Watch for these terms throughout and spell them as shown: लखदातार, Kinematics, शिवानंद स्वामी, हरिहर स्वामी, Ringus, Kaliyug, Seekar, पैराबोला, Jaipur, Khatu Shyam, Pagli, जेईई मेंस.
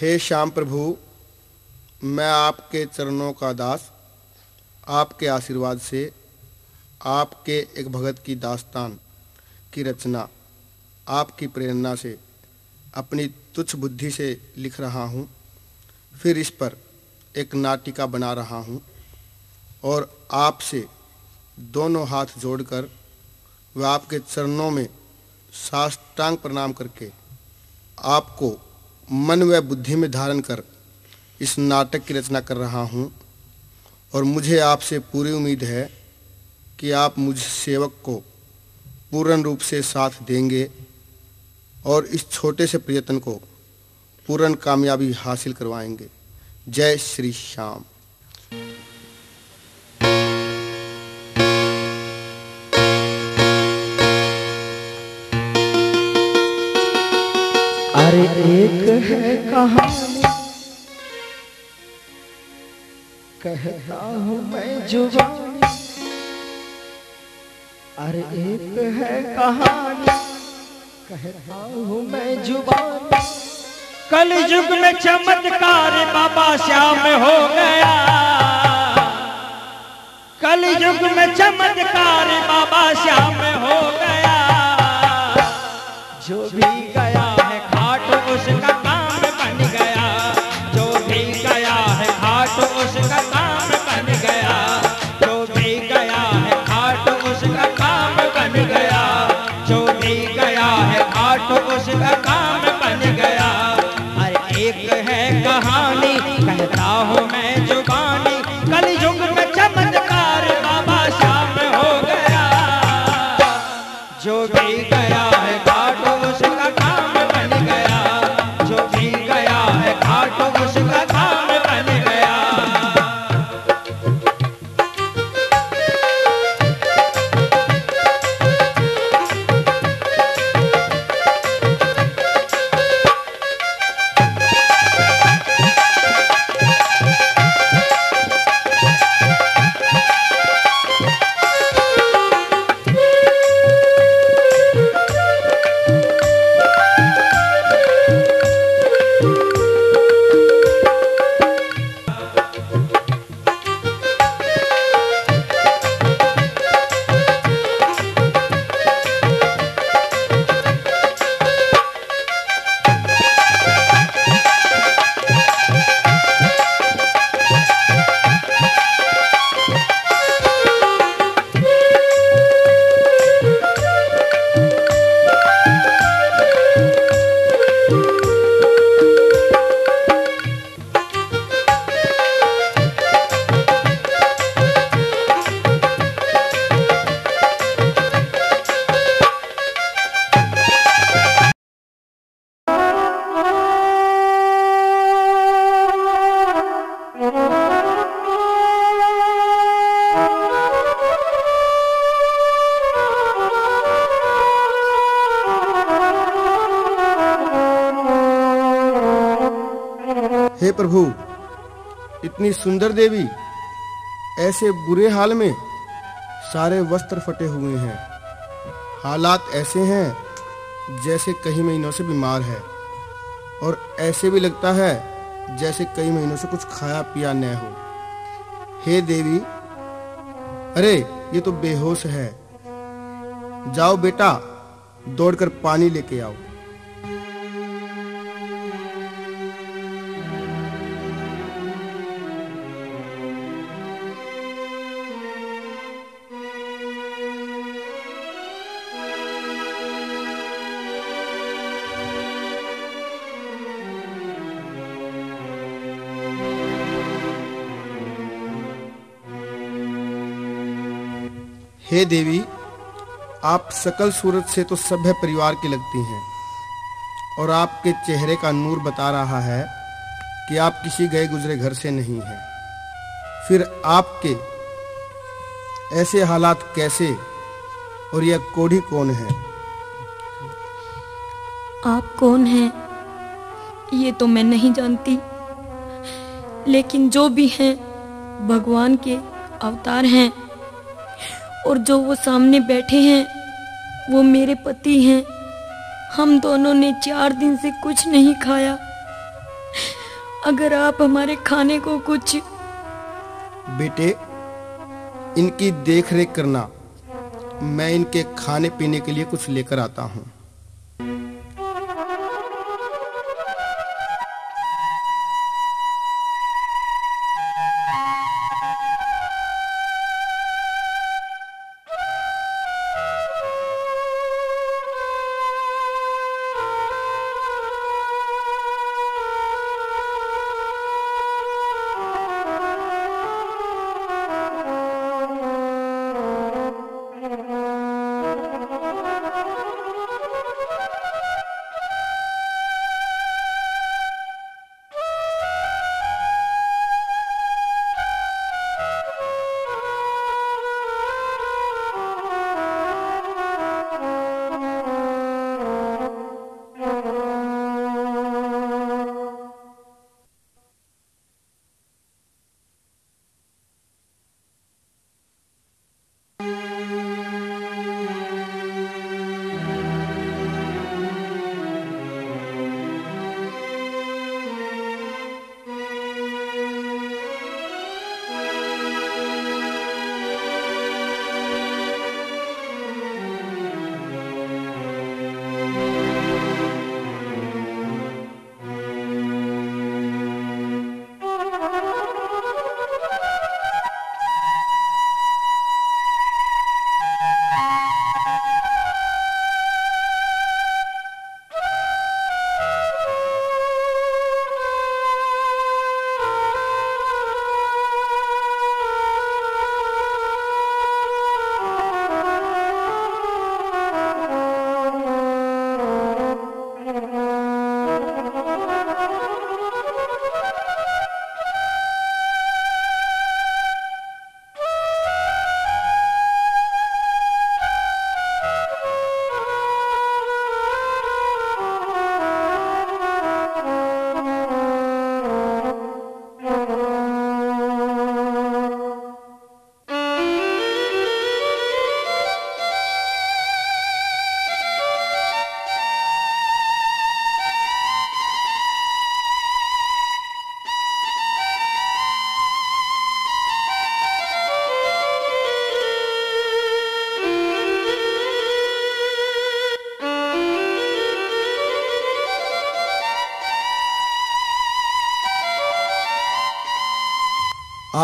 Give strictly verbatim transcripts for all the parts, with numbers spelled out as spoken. हे श्याम प्रभु, मैं आपके चरणों का दास, आपके आशीर्वाद से आपके एक भगत की दास्तान की रचना आपकी प्रेरणा से अपनी तुच्छ बुद्धि से लिख रहा हूँ, फिर इस पर एक नाटिका बना रहा हूँ और आपसे दोनों हाथ जोड़कर व आपके चरणों में साष्टांग प्रणाम करके आपको मन व बुद्धि में धारण कर इस नाटक की रचना कर रहा हूँ। और मुझे आपसे पूरी उम्मीद है कि आप मुझ सेवक को पूर्ण रूप से साथ देंगे और इस छोटे से प्रयत्न को पूर्ण कामयाबी हासिल करवाएंगे। जय श्री श्याम। अरे एक है कहानी कहता हूँ मैं जुबानी, अरे एक है कहानी कहता हूँ मैं जुबानी। कल युग में चमत्कार बाबा श्याम हो गया, कल युग में चमत्कार बाबा श्याम हो गया। जो भी गया है खाटू उसका काम बन गया, जो भी गया है खाटू उसका काम बन गया, जो भी गया है खाटू उसका काम बन गया, जो भी गया है खाटू उसका काम बन गया। अरे एक है कहानी कहता हूँ मैं जुबानी, कलयुग में चमत्कार बाबा श्याम हो गया, जो भी गया है खाटू उसका काम बन गया, जो भी गया है खाटू उसका काम बन गया। हे प्रभु, इतनी सुंदर देवी ऐसे बुरे हाल में, सारे वस्त्र फटे हुए हैं, हालात ऐसे हैं जैसे कई महीनों से बीमार है और ऐसे भी लगता है जैसे कई महीनों से कुछ खाया पिया न हो। हे देवी, अरे ये तो बेहोश है, जाओ बेटा दौड़कर पानी लेके आओ। हे देवी, आप सकल सूरत से तो सभ्य परिवार की लगती हैं और आपके चेहरे का नूर बता रहा है कि आप किसी गए गुजरे घर से नहीं हैं, फिर आपके ऐसे हालात कैसे और यह कोढ़ी कौन है? आप कौन हैं ये तो मैं नहीं जानती, लेकिन जो भी हैं भगवान के अवतार हैं और जो वो सामने बैठे हैं वो मेरे पति हैं। हम दोनों ने चार दिन से कुछ नहीं खाया, अगर आप हमारे खाने को कुछ। बेटे, इनकी देखरेख करना, मैं इनके खाने पीने के लिए कुछ लेकर आता हूँ।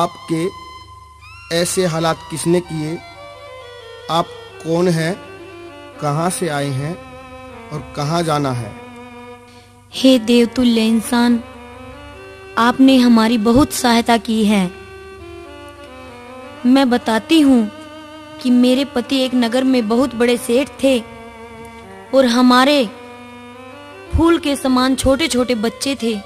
आपके ऐसे हालात किसने किए? आप कौन हैं? कहाँ से आए हैं और कहाँ जाना है? हे देवतुल्य इंसान, आपने हमारी बहुत सहायता की है। मैं बताती हूँ कि मेरे पति एक नगर में बहुत बड़े सेठ थे और हमारे फूल के समान छोटे छोटे बच्चे थे।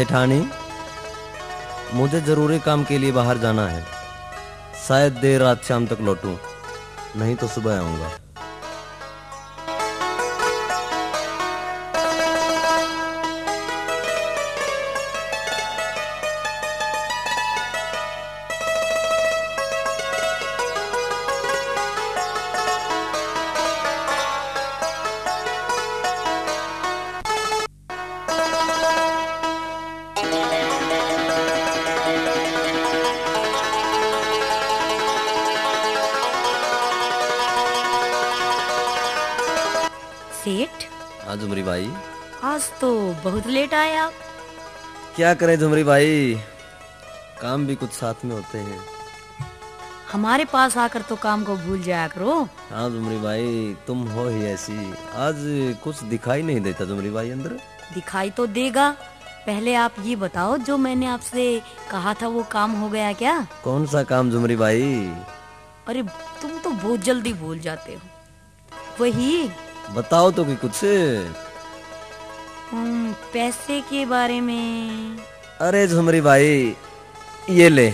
सेठानी, मुझे जरूरी काम के लिए बाहर जाना है। शायद देर रात शाम तक लौटूं, नहीं तो सुबह आऊंगा। बहुत लेट आए आप। क्या करें झुमरी भाई, काम भी कुछ साथ में होते हैं। हमारे पास आकर तो काम को भूल जाया करो। हाँ झुमरी भाई, तुम हो ही ऐसी। आज कुछ दिखाई नहीं देता झुमरी भाई। अंदर दिखाई तो देगा। पहले आप ये बताओ, जो मैंने आपसे कहा था वो काम हो गया क्या? कौन सा काम झुमरी भाई? अरे तुम तो बहुत जल्दी भूल जाते हो। वही बताओ तो कि कुछ। पैसे के बारे में? अरे झुमरी भाई, ये ले,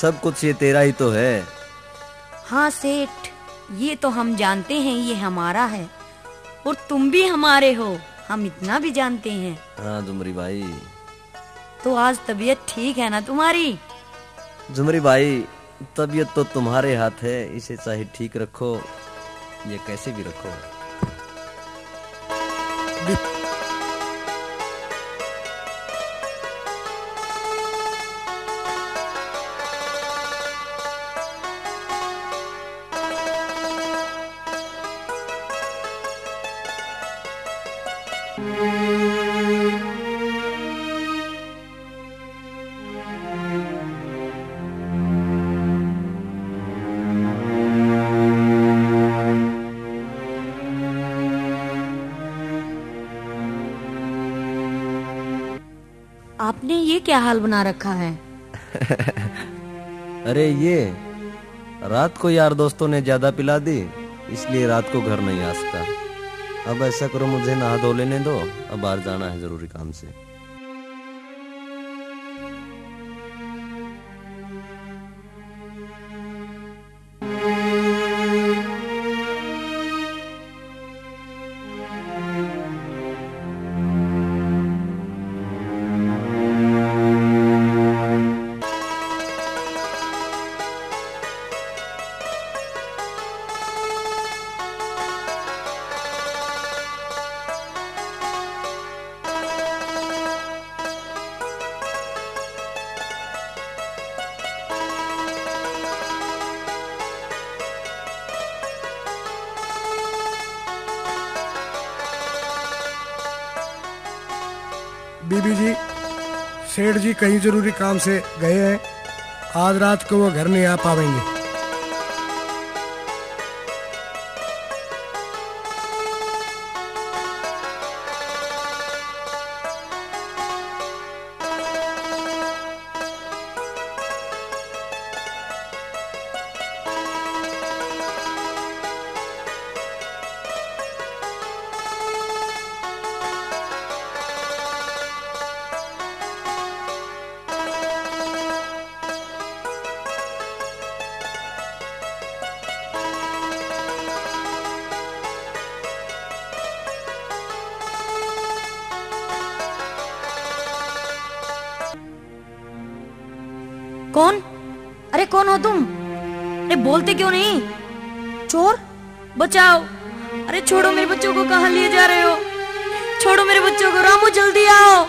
सब कुछ ये तेरा ही तो है। हाँ सेठ, ये तो हम जानते हैं, ये हमारा है और तुम भी हमारे हो, हम इतना भी जानते हैं। हाँ झुमरी भाई। तो आज तबीयत ठीक है ना तुम्हारी? झुमरी भाई, तबीयत तो तुम्हारे हाथ है, इसे चाहे ठीक रखो या कैसे भी रखो। आपने ये क्या हाल बना रखा है? अरे ये रात को यार दोस्तों ने ज्यादा पिला दी, इसलिए रात को घर नहीं आ सका। अब ऐसा करो, मुझे नहा धो लेने दो, अब बाहर जाना है जरूरी काम से। बीबी जी, सेठ जी कहीं जरूरी काम से गए हैं, आज रात को वो घर नहीं आ पाएंगे। कौन? अरे कौन हो तुम? अरे बोलते क्यों नहीं? चोर? बचाओ! अरे छोड़ो मेरे बच्चों को, कहाँ लिए जा रहे हो? छोड़ो मेरे बच्चों को, रामू जल्दी आओ।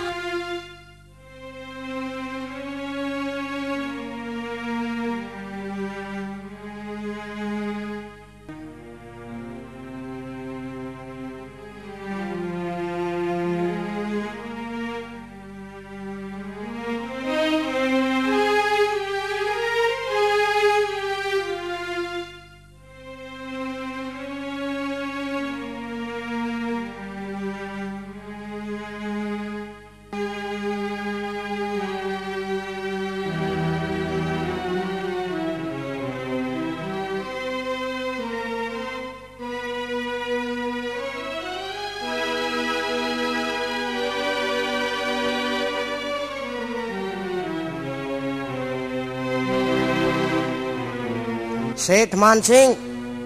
सेठ मान सिंह,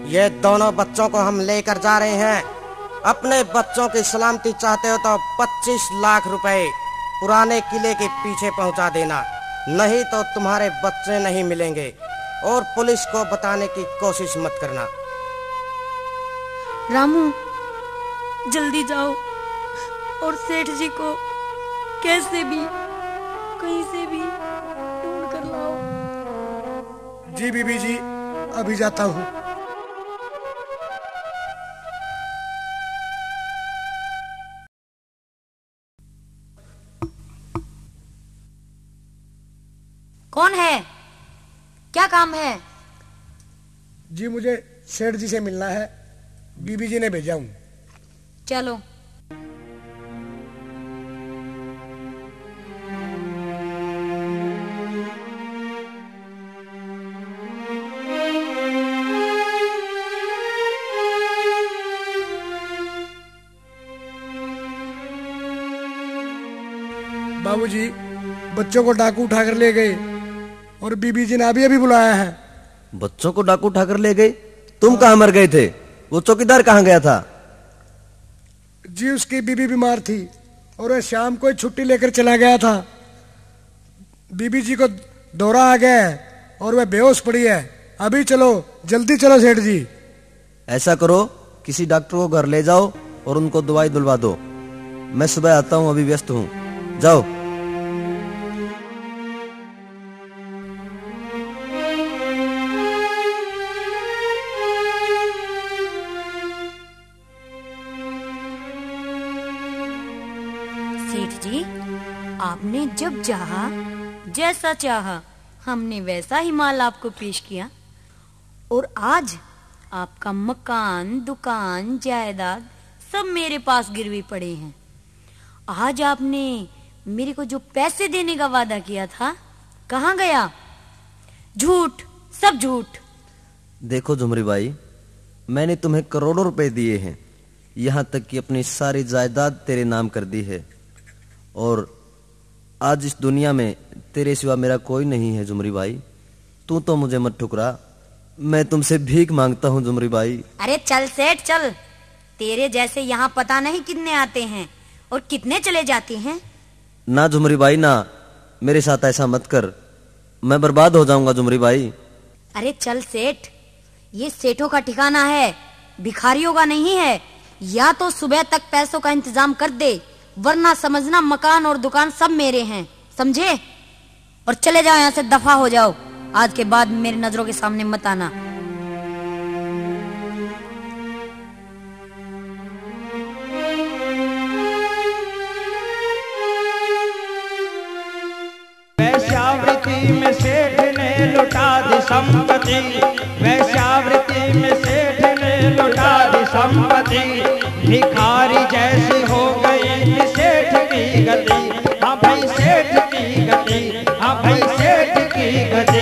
ये दोनों बच्चों को हम लेकर जा रहे हैं। अपने बच्चों की सलामती चाहते हो तो पच्चीस लाख रुपए पुराने किले के पीछे पहुंचा देना, नहीं तो तुम्हारे बच्चे नहीं मिलेंगे। और पुलिस को बताने की कोशिश मत करना। रामू जल्दी जाओ और सेठ जी को कैसे भी कहीं से भी ढूंढ कर लाओ। जी बीबी जी, अभी जाता हूँ। कौन है? क्या काम है? जी मुझे सेठ जी से मिलना है, बीबी जी ने भेजा हूँ। चलो। बाबूजी, बच्चों को डाकू उठाकर ले गए और बीबी जी ने अभी अभी बुलाया है। बच्चों को डाकू उठाकर ले गए? तुम कहाँ मर गए थे? वो चौकीदार कहाँ गया था? जी उसकी बीबी बीमार थी और वह शाम को छुट्टी लेकर चला गया था। बीबी जी को दौरा आ गया है और वह बेहोश पड़ी है। अभी चलो, जल्दी चलो सेठ जी। ऐसा करो, किसी डॉक्टर को घर ले जाओ और उनको दवाई दिलवा दो। मैं सुबह आता हूँ, अभी व्यस्त हूँ। जाओ। सेठ जी, आपने जब चाहा, जैसा चाहा, हमने वैसा ही माल आपको पेश किया और आज आपका मकान, दुकान, जायदाद सब मेरे पास गिरवी पड़े हैं। आज आपने मेरे को जो पैसे देने का वादा किया था, कहाँ गया? झूठ, सब झूठ। देखो झुमरी भाई, मैंने तुम्हें करोड़ों रुपए दिए हैं, यहाँ तक कि अपनी सारी जायदाद तेरे नाम कर दी है और आज इस दुनिया में तेरे सिवा मेरा कोई नहीं है। झुमरी भाई, तू तो मुझे मत ठुकरा, मैं तुमसे भीख मांगता हूँ झुमरी भाई। अरे चल सेठ चल, तेरे जैसे यहाँ पता नहीं कितने आते हैं और कितने चले जाते हैं। ना झुमरी भाई ना, मेरे साथ ऐसा मत कर, मैं बर्बाद हो जाऊंगा झुमरी भाई। अरे चल सेठ, ये सेठों का ठिकाना है, भिखारियों का नहीं है। या तो सुबह तक पैसों का इंतजाम कर दे, वरना समझना मकान और दुकान सब मेरे हैं, समझे? और चले जाओ यहाँ से, दफा हो जाओ। आज के बाद मेरी नजरों के सामने मत आना। वैश्यावृत्ति में सेठ ने लुटा दी संपत्ति, वैश्यावृत्ति में सेठ ने लुटा दी संपत्ति, भिखारी जैसी हो गई सेठ की गति। हाँ भाई सेठ की गति, हाँ भाई सेठ की गति।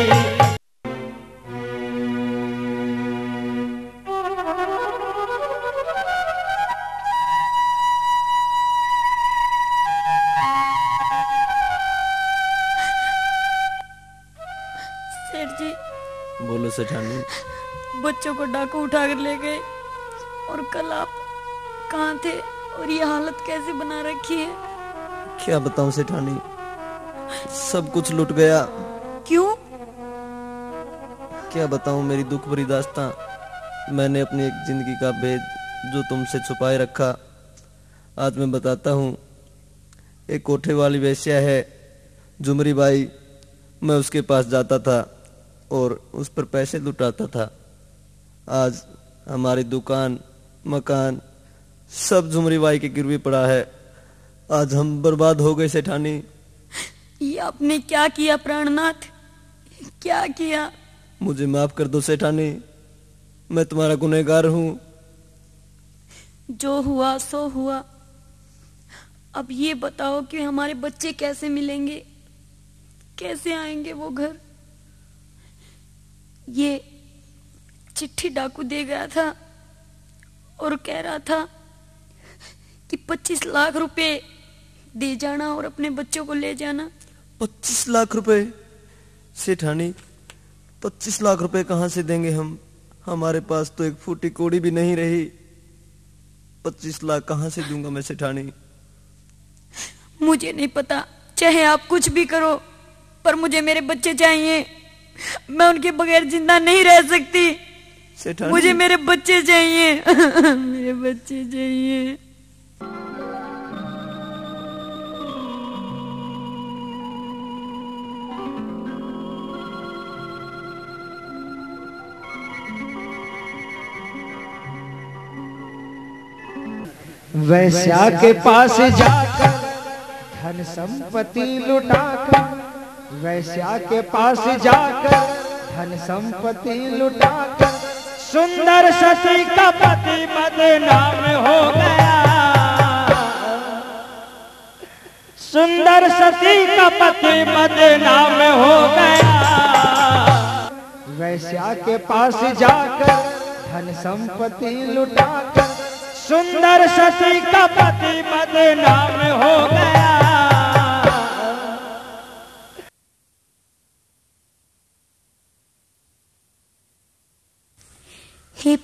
बच्चों को डाकू उठाकर ले गए और कल आप कहाँ थे और ये हालत कैसे बना रखी है? क्या बताऊं सेठानी, सब कुछ लुट गया। क्यों? क्या बताऊं मेरी दुख भरी दास्तां। मैंने अपनी एक जिंदगी का भेद जो तुमसे छुपाए रखा, आज मैं बताता हूँ। एक कोठे वाली वेश्या है झुमरी भाई, मैं उसके पास जाता था और उस पर पैसे लुटाता था। आज हमारी दुकान, मकान सब झुमरी बाई के गिरवी पड़ा है। आज हम बर्बाद हो गए सेठानी। ये आपने क्या किया प्राणनाथ, क्या किया? मुझे माफ कर दो सेठानी, मैं तुम्हारा गुनहगार हूँ। जो हुआ सो हुआ, अब ये बताओ कि हमारे बच्चे कैसे मिलेंगे, कैसे आएंगे वो घर? ये चिट्ठी डाकू दे गया था और कह रहा था कि पच्चीस लाख रुपए दे जाना और अपने बच्चों को ले जाना। पच्चीस लाख रुपए सेठानी, पच्चीस लाख रुपए कहाँ से देंगे हम? हमारे पास तो एक फूटी कोड़ी भी नहीं रही। पच्चीस लाख कहाँ से दूंगा मैं सेठानी? मुझे नहीं पता, चाहे आप कुछ भी करो, पर मुझे मेरे बच्चे चाहिए। मैं उनके बगैर जिंदा नहीं रह सकती। मुझे मेरे बच्चे चाहिए। मेरे बच्चे चाहिए। वैश्या के पास जाकर धन संपत्ति लुटाकर, वैश्या के पास जाकर धन संपत्ति लुटाकर, सुंदर सती का पति बदनाम हो गया, सुंदर सती का पति बदनाम हो गया। वैश्या के पास जाकर धन संपत्ति लुटाकर, सुंदर सती का पति बदनाम हो गया।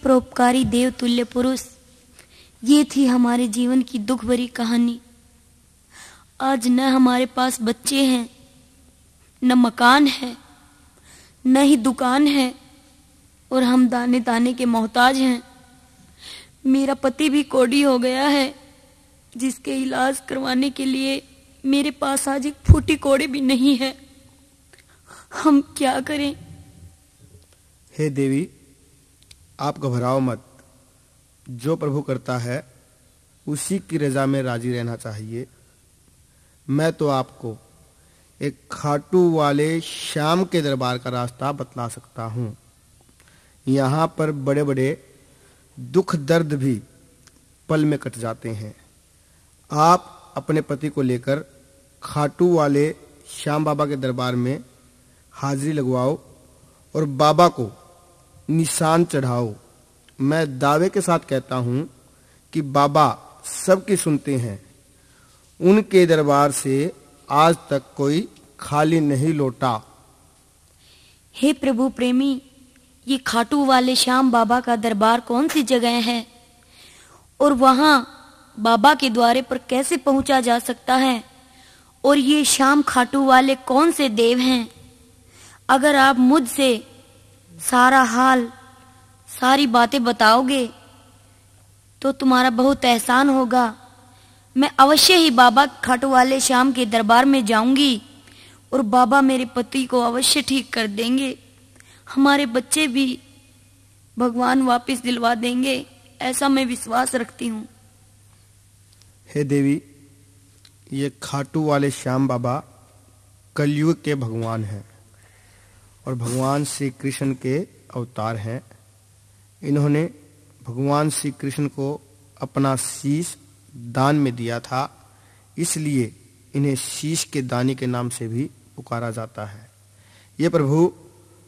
परोपकारी देव तुल्य पुरुष। ये थी हमारे जीवन की दुख भरी कहानी। आज न हमारे पास बच्चे हैं, न मकान है, न ही दुकान है, और हम दाने दाने के मोहताज हैं। मेरा पति भी कोढ़ी हो गया है, जिसके इलाज करवाने के लिए मेरे पास आज एक फूटी कोड़ी भी नहीं है। हम क्या करें? हे देवी, आप घबराओ मत। जो प्रभु करता है उसी की रजा में राजी रहना चाहिए। मैं तो आपको एक खाटू वाले श्याम के दरबार का रास्ता बतला सकता हूँ। यहाँ पर बड़े बड़े दुख दर्द भी पल में कट जाते हैं। आप अपने पति को लेकर खाटू वाले श्याम बाबा के दरबार में हाजिरी लगवाओ और बाबा को निशान चढ़ाओ। मैं दावे के साथ कहता हूँ कि बाबा सबकी सुनते हैं। उनके दरबार से आज तक कोई खाली नहीं लौटा। हे प्रभु प्रेमी, ये खाटू वाले श्याम बाबा का दरबार कौन सी जगह है और वहाँ बाबा के द्वारे पर कैसे पहुँचा जा सकता है, और ये श्याम खाटू वाले कौन से देव हैं? अगर आप मुझसे सारा हाल सारी बातें बताओगे तो तुम्हारा बहुत एहसान होगा। मैं अवश्य ही बाबा खाटू वाले श्याम के दरबार में जाऊंगी और बाबा मेरे पति को अवश्य ठीक कर देंगे। हमारे बच्चे भी भगवान वापस दिलवा देंगे, ऐसा मैं विश्वास रखती हूँ। हे देवी, ये खाटू वाले श्याम बाबा कलयुग के भगवान हैं और भगवान श्री कृष्ण के अवतार हैं। इन्होंने भगवान श्री कृष्ण को अपना शीश दान में दिया था, इसलिए इन्हें शीश के दानी के नाम से भी पुकारा जाता है। ये प्रभु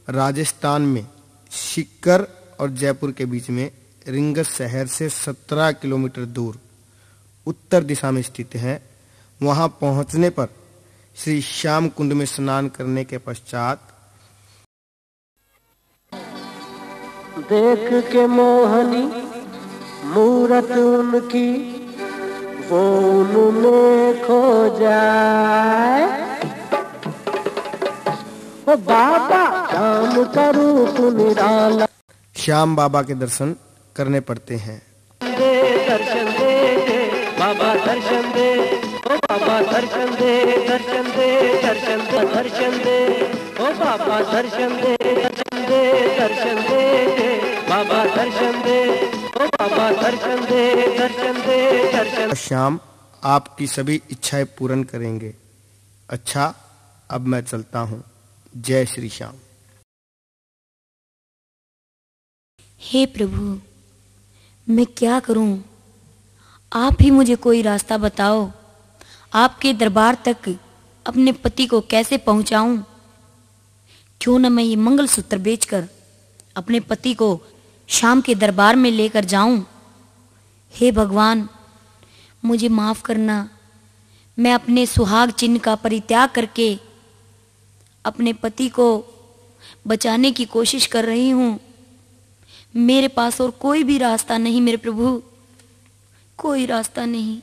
राजस्थान में सीकर और जयपुर के बीच में रिंगस शहर से सत्रह किलोमीटर दूर उत्तर दिशा में स्थित हैं। वहाँ पहुँचने पर श्री श्याम कुंड में स्नान करने के पश्चात देख के मोहनी मूरत उनकी वो उनमें खो जाए। ओ बाबा श्याम का रूप निराला। श्याम बाबा के दर्शन करने पड़ते हैं। दर्शन दे बाबा, दर्शन दे ओ बाबा, दर्शन दे, दर्शन दे, दर्शन दे, दर्शन दे ओ बाबा, दर्शन दे, दर्शन दे, दर्शन दे बाबा, दर्शन दे ओ बाबा, दर्शन दे, दर्शन दे, दर्शन। श्याम आपकी सभी इच्छाएं पूर्ण करेंगे। अच्छा, अब मैं चलता हूँ। जय श्री श्याम। हे प्रभु, मैं क्या करूं? आप ही मुझे कोई रास्ता बताओ। आपके दरबार तक अपने पति को कैसे पहुंचाऊं? क्यों न मैं ये मंगलसूत्र बेचकर अपने पति को शाम के दरबार में लेकर जाऊं? हे भगवान, मुझे माफ करना। मैं अपने सुहाग चिन्ह का परित्याग करके अपने पति को बचाने की कोशिश कर रही हूँ। मेरे पास और कोई भी रास्ता नहीं मेरे प्रभु, कोई रास्ता नहीं।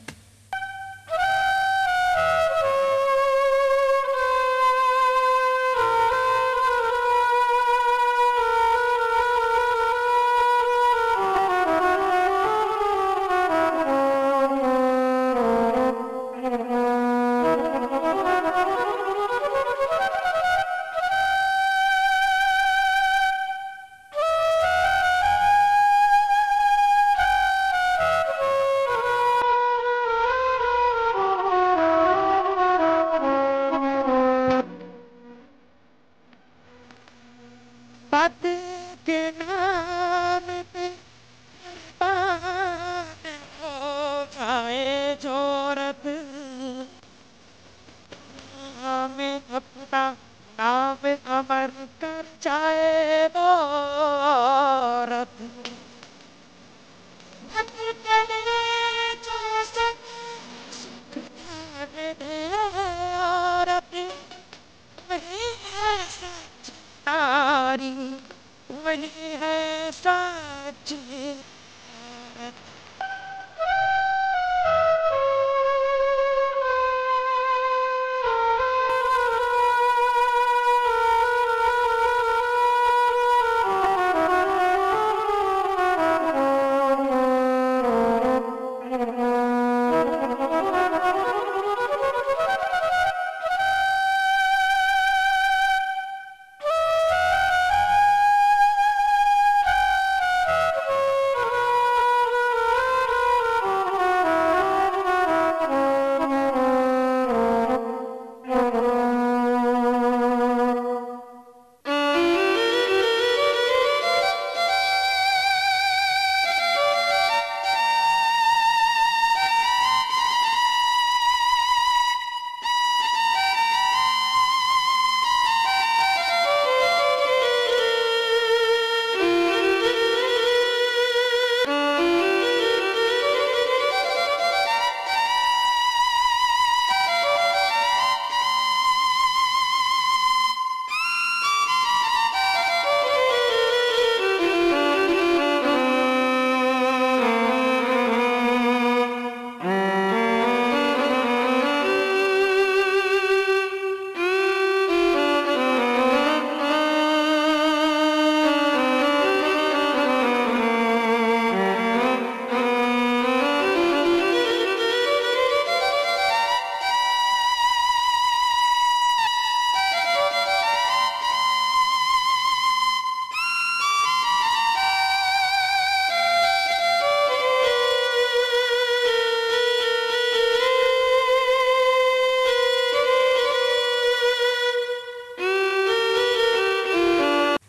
When he had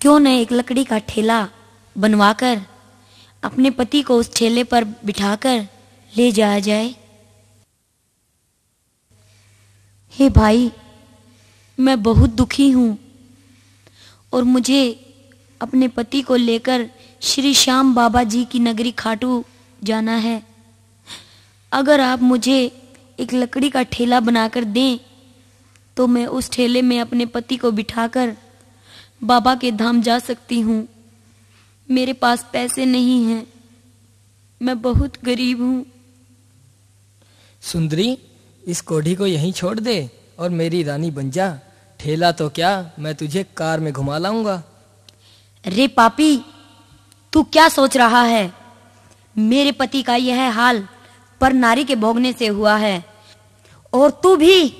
क्यों न एक लकड़ी का ठेला बनवाकर अपने पति को उस ठेले पर बिठाकर ले जाया जाए। हे भाई, मैं बहुत दुखी हूँ और मुझे अपने पति को लेकर श्री श्याम बाबा जी की नगरी खाटू जाना है। अगर आप मुझे एक लकड़ी का ठेला बनाकर दें तो मैं उस ठेले में अपने पति को बिठाकर बाबा के धाम जा सकती हूँ। मेरे पास पैसे नहीं हैं, मैं बहुत गरीब हूँ। सुंदरी, इस कोढ़ी को यहीं छोड़ दे और मेरी रानी बन जा। ठेला तो क्या, मैं तुझे कार में घुमा लाऊंगा। रे पापी, तू क्या सोच रहा है? मेरे पति का यह हाल पर नारी के भोगने से हुआ है और तू भी।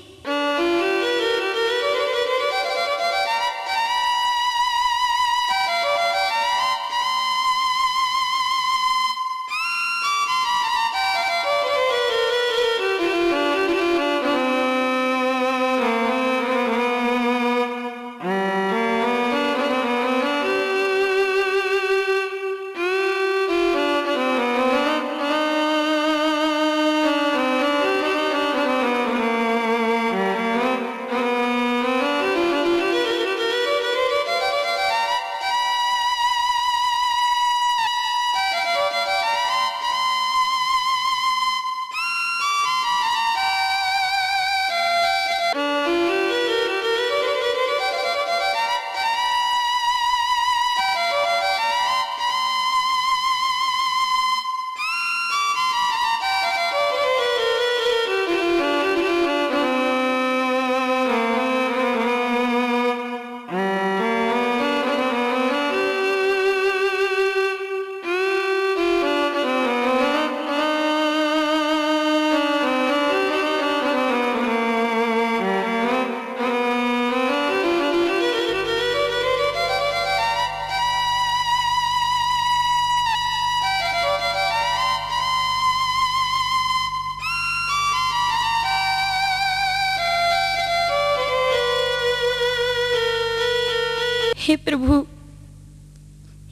हे प्रभु,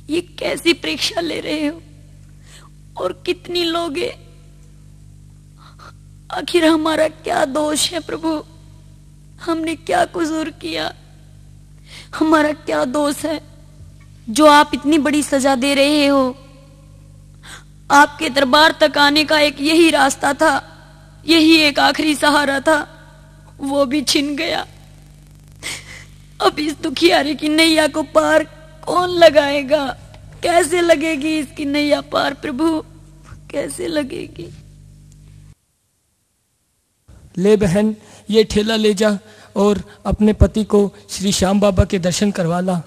ये कैसी परीक्षा ले रहे हो और कितनी लोगे? आखिर हमारा क्या दोष है प्रभु? हमने क्या कुसूर किया? हमारा क्या दोष है जो आप इतनी बड़ी सजा दे रहे हो? आपके दरबार तक आने का एक यही रास्ता था, यही एक आखिरी सहारा था, वो भी छिन गया। अब इस दुखियारे की नैया को पार कौन लगाएगा? कैसे लगेगी इसकी नैया पार प्रभु, कैसे लगेगी? ले बहन, ये ठेला ले जा और अपने पति को श्री श्याम बाबा के दर्शन करवा ला।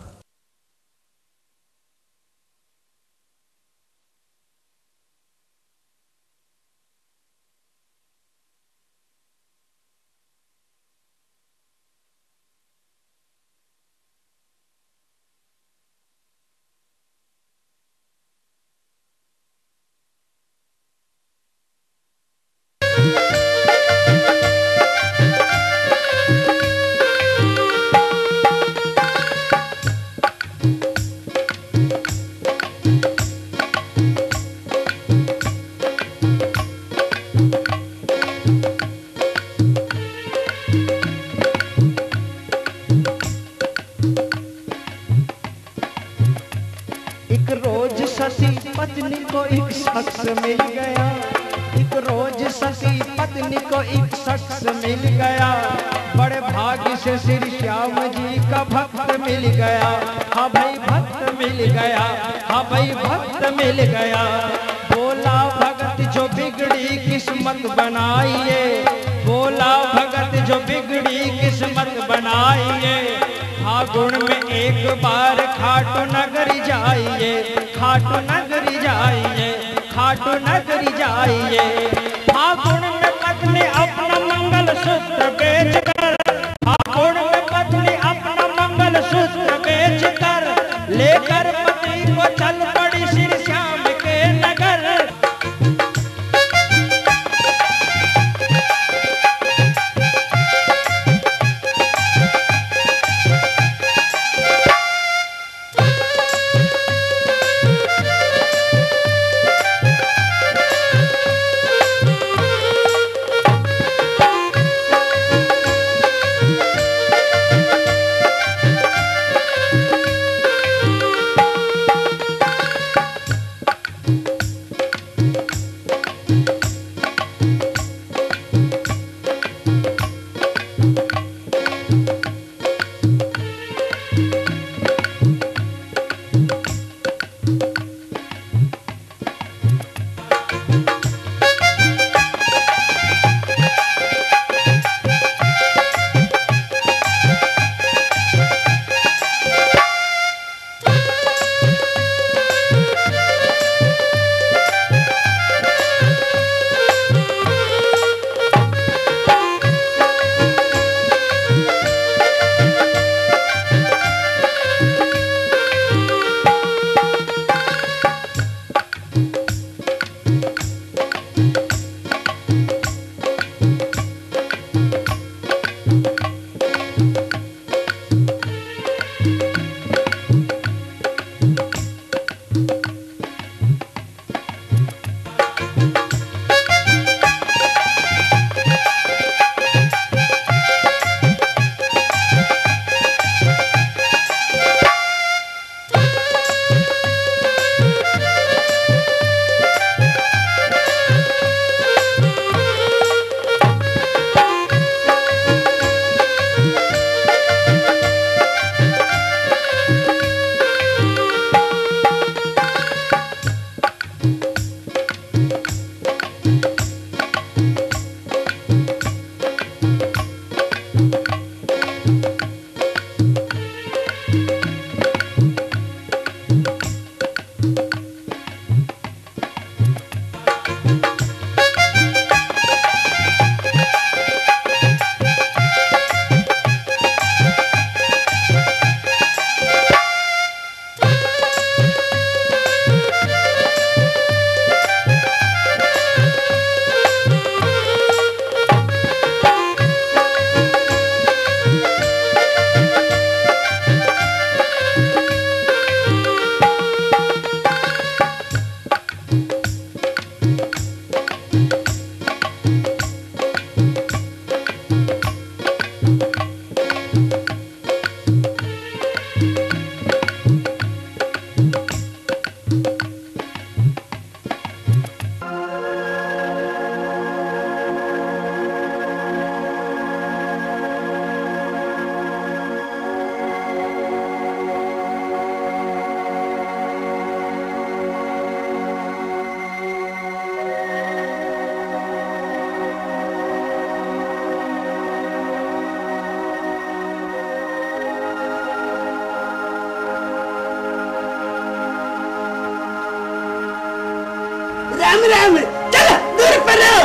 राम राम, चलो दूर पर रहो।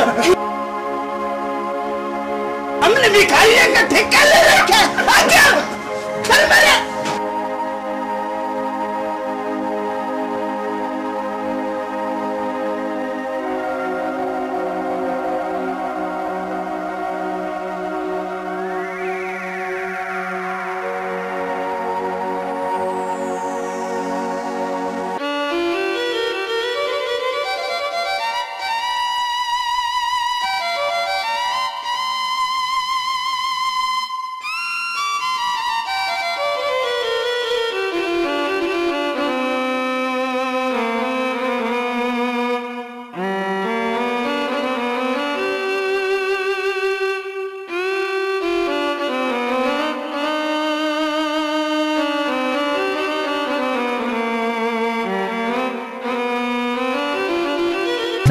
हमने भिखारियों का ठेका ले रखा है। आ जाओ, चल मेरे।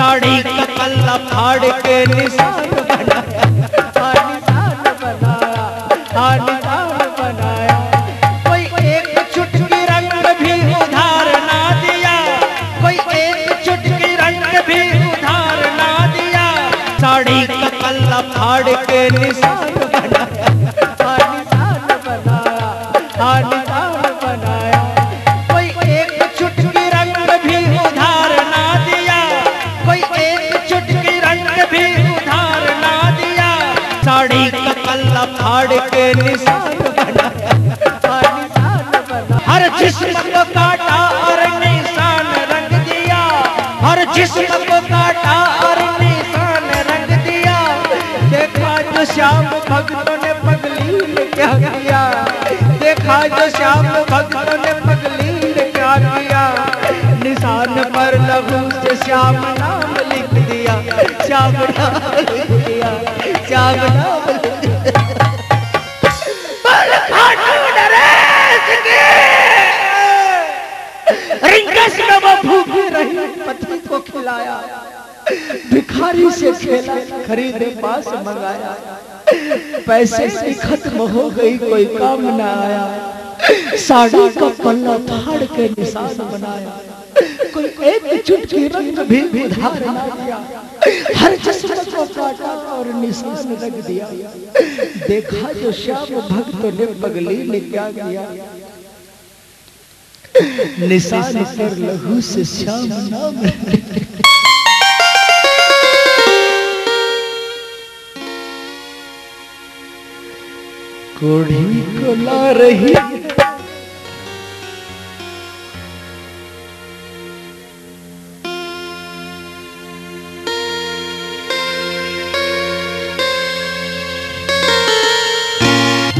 साड़ी का पल्ला फाड़ के निशान बनाया, निशान बनाया, निशान बनाया। कोई एक चुटकी रंग भी उधार ना दिया, कोई एक चुटकी रंग भी उधार ना दिया। साड़ी का पल्ला फाड़ के निशान बनाया, निशान बनाया, निशान बनाया। कोई एक चुटकी रंग भी उधार ना दिया, कोई एक चुटकी रंग भी उधार ना दिया। साड़ी का पल्ला फाड़ के निशान बनाया, निशान बनाया। हर जिस्म को काटा और निशान रंग दिया, हर जिस्म को काटा और निशान रंग दिया। देखा जो श्याम भक्तों ने पगली ने क्या किया, देखा जो श्याम भक्तों ने पगली ने क्या किया। निशान पर लहू से श्याम नाम लिख दिया, श्याम नाम लिख दिया, श्याम नाम लिख दिया। बोल खाटू नरेश की। रिंगस में वो भूखी रही, पति को खिलाया, भिखारी से खेला, खरीदे पास मंगाया। पैसे से खत्म हो गई, कोई काम न आया। साड़ी का पल्ला फाड़ के निशान बनाया, कोई एक चुटकी रंग भी उधार ना दिया। हर जिस्म को काटा और निशान रख दिया। देखा जो श्याम भक्त ने पगली ने क्या किया, निशान पर लहू से श्याम नाम। कोढ़ी को ला रही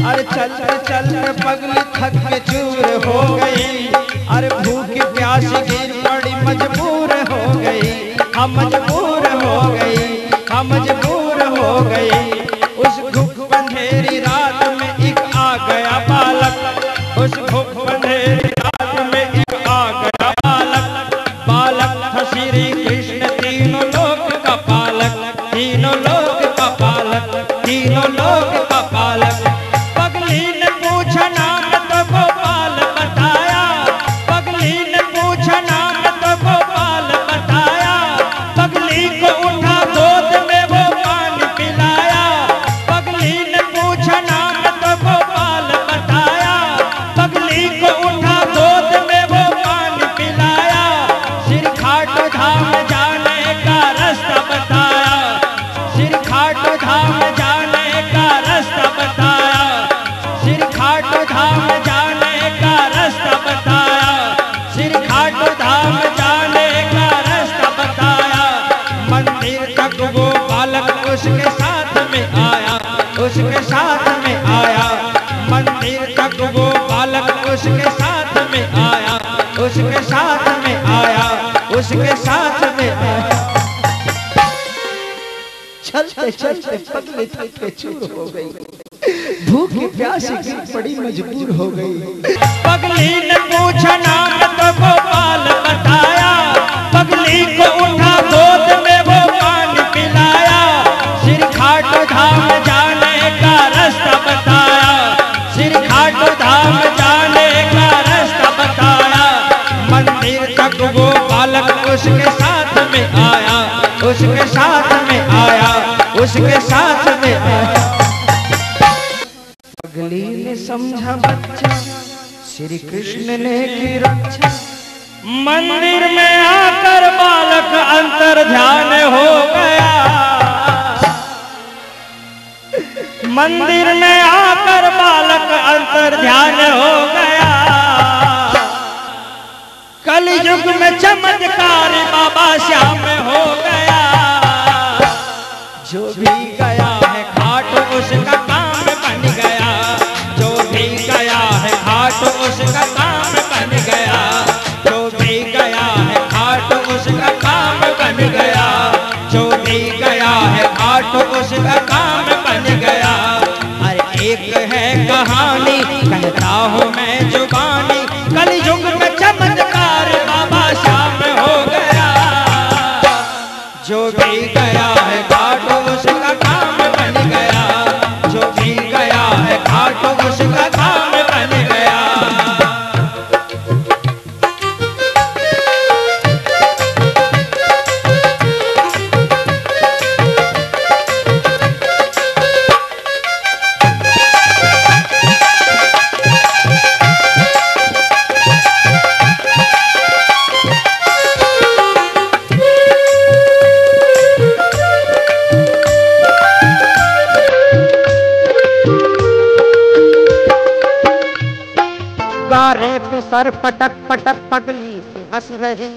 अरे चल चल पगली थक के चूर हो गई। अरे भूख प्यास गिर पड़ी, मजबूर हो गई, हम मजबूर हो गई, हम मजबूर हो गई। उस घुप अंधेरी रात में एक आ गया बालक, उस घुप अंधेरी रात में एक आ गया बालक। बालक था श्री कृष्ण तीनों लोक का पालक, तीनों लोक का पालक, तीनों लोक का पालक। उसके साथ में आया, उसके साथ में आया। मंदिर तक वो बालक उसके साथ में आया, उसके साथ में आया, उसके साथ में आया। चलते चलते पगली थक के चूर हो गई, भूख प्यास गिर पड़ी, मजबूर हो गई। पगली ने पूछा नाम तो गोपाल बताया, पगली को उठा गोद में वो पान पिलाया। खाटू धाम जाने का रास्ता बताया, श्री खाटू धाम जाने का रास्ता बताया। मंदिर तक वो बालक उसके साथ में आया, उसके साथ में पगली ने समझा बच्चा श्री कृष्ण ने की रक्षा। मंदिर में आकर बालक अंतर ध्यान हो गया, मंदिर में आकर बालक अंतर ध्यान हो गया। कलयुग में चमत्कार बाबा श्याम हो गया। जो भी गया है खाटू उसका काम बन गया, जो भी गया है खाटू उसका काम बन गया, जो भी गया है खाटू उसका काम बन गया, जो भी गया है खाटू उसका काम बन गया। एक है कहानी कहता हूँ मैं जुबानी, कलयुग में चमत्कार बाबा श्याम हो गया। जो भी गया है खाटू उसका काम बन गया, जो भी गया है खाटू उसका काम बन गया। सर पटक पटक पगली से हंस रहे,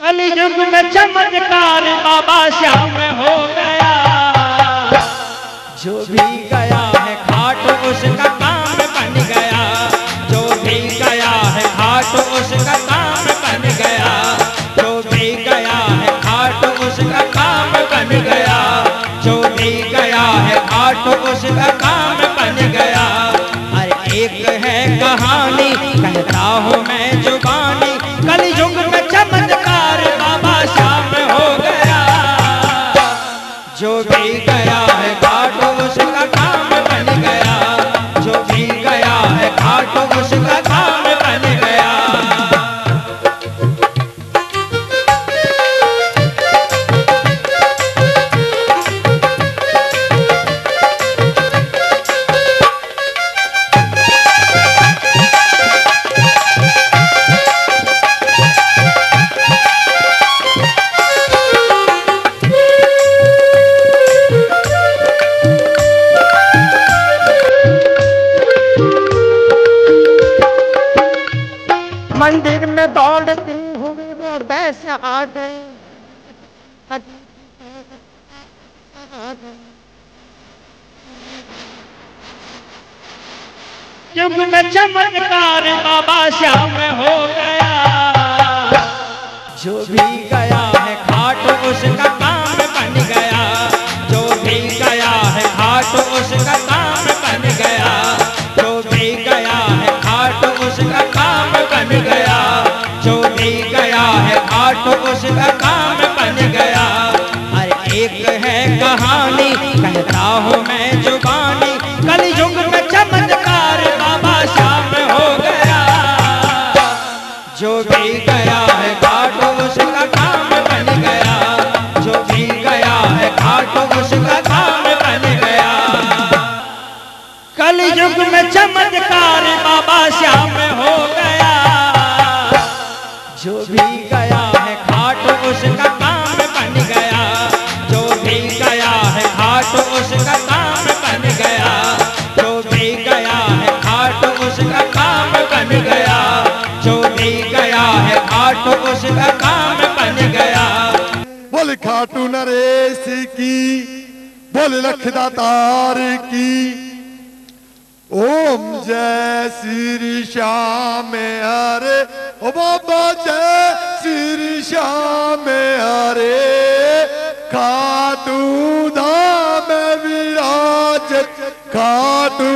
कलयुग में चमत्कार बाबा श्याम हो गया। जो भी गया है खाटू उसका काम बन गया, जो भी गया है खाटू उसका काम बन गया, जो भी गया है खाटू उसका काम बन गया, जो भी गया है खाटू उसका काम बन गया। अरे एक है कहानी कहता हूँ मैं जुबानी, कलयुग में चमत्कार बाबा श्याम हो गया। जो भी गया है खाटू उसका काम बन गया, जो भी गया है खाटू उसका काम बन गया। आ गए युग में चमत्कार बाबा श्याम हो गया। जो भी गया है खाटू उसका काम बन गया, जो भी गया है खाटू उसका काम बन गया, जो भी गया है खाटू उसका काम बन गया, जो भी गया है खाटू उसका काम बन गया। अरे एक है कहानी कहता हूँ मैं जुबानी, कलयुग में चमत्कार बाबा श्याम हो गया। जो भी गया है खाटू उसका काम बन गया, जो भी गया है खाटू उसका काम बन गया। कलयुग में चमत्कार बाबा श्याम हो गया। जो भी गया है खाटू उसका काम बन गया, जो भी गया है खाटू उसका काम बन गया, जो भी गया है खाटू उसका काम बन गया, जो भी गया है खाटू उसका काम बन गया। बोल खाटू नरेश की, बोल लखदातार की, ओम जय श्री श्याम हरे, ओ बाबा जय श्री श्याम हरे। खाटू धाम विराज, खाटू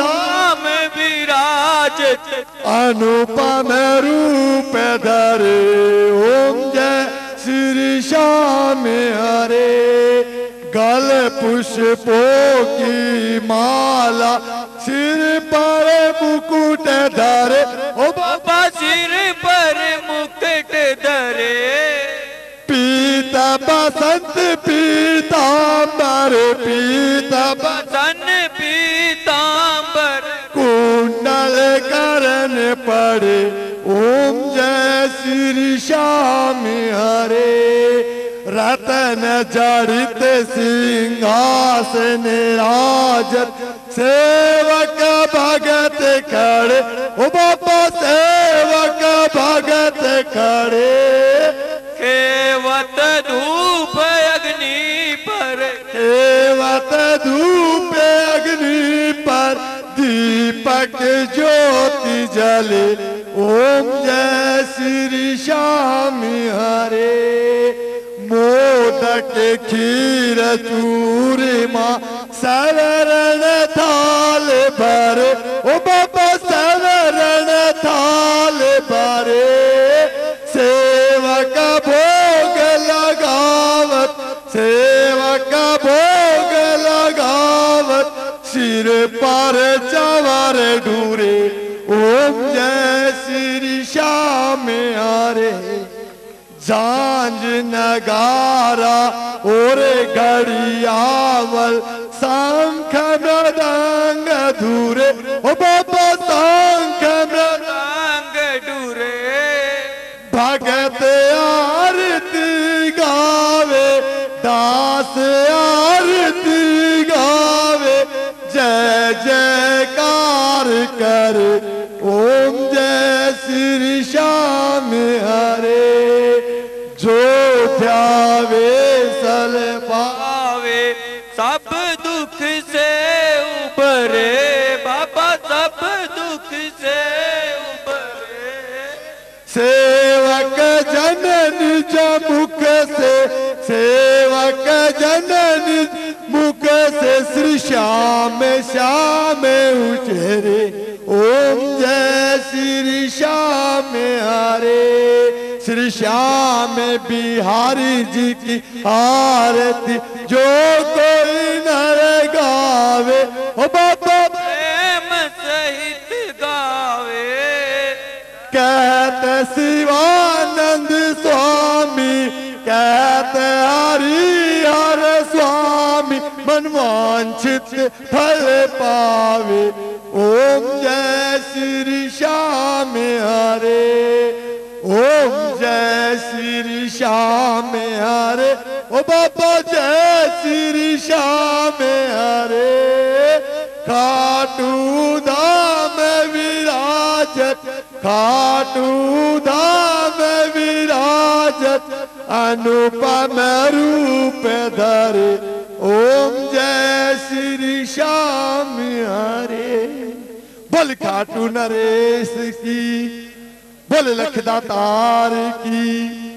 धाम विराज, अनुपम रूप धरे ओम जय श्री श्याम हरे। गल पुष्पों की माला सिर पर मुकुट धरे ओ बाबा सिर पर मुकुट धरे। पीता बसंत पीतांबर पीता बसंत पीतांबर कुंडल करण पड़े ओम जय श्री श्याम हरे। रतन जड़ित सिंहासन राजत सेवक भगत खड़े ओ बाबा सेवक भगत खड़े। खेवत धूप अग्नि पर खेवत धूप अग्नि पर दीपक ज्योति जले ओम जय श्री श्याम हरे। मोदक खीर चूरमा सररण थाल भरे ओ बाबा सररण थाल भरे। सेवक भोग लगावत सेवक भोग लगावत सिर पर चवर ढूरे ओम जय श्री श्याम हरे। झांझ नगारा और घड़ियावल शंख मृदंग धूरे ओ बाबा शंख मृदंग धूरे। भगत आरती गावे दास आरती गावे जय जयकार करे ओम जय श्री श्याम हरे। जो ध्यावे सल पावे सब दुख से उबरे बाबा सब दुख से उबरे। सेवक जन निज मुख से सेवक जन निज मुख से श्री श्याम श्याम उचरे ओम जय श्री श्याम हरे। श्री श्याम बिहारी जी की आरती जो कोई नर गावे ओ बाबा प्रेम सहित गावे। कहते शिवानंद स्वामी कहते हरिहर स्वामी मनवांछित फल पावे ओम जय श्री श्याम हरे। ओम जय श्री श्याम हरे ओ बाबा जय श्री श्याम हरे। खाटू धाम विराजत खाटू धाम विराजत अनुपम रूप धरे ओम जय श्री श्याम हरे। बोल खाटू नरेश की बोल लखदा तार की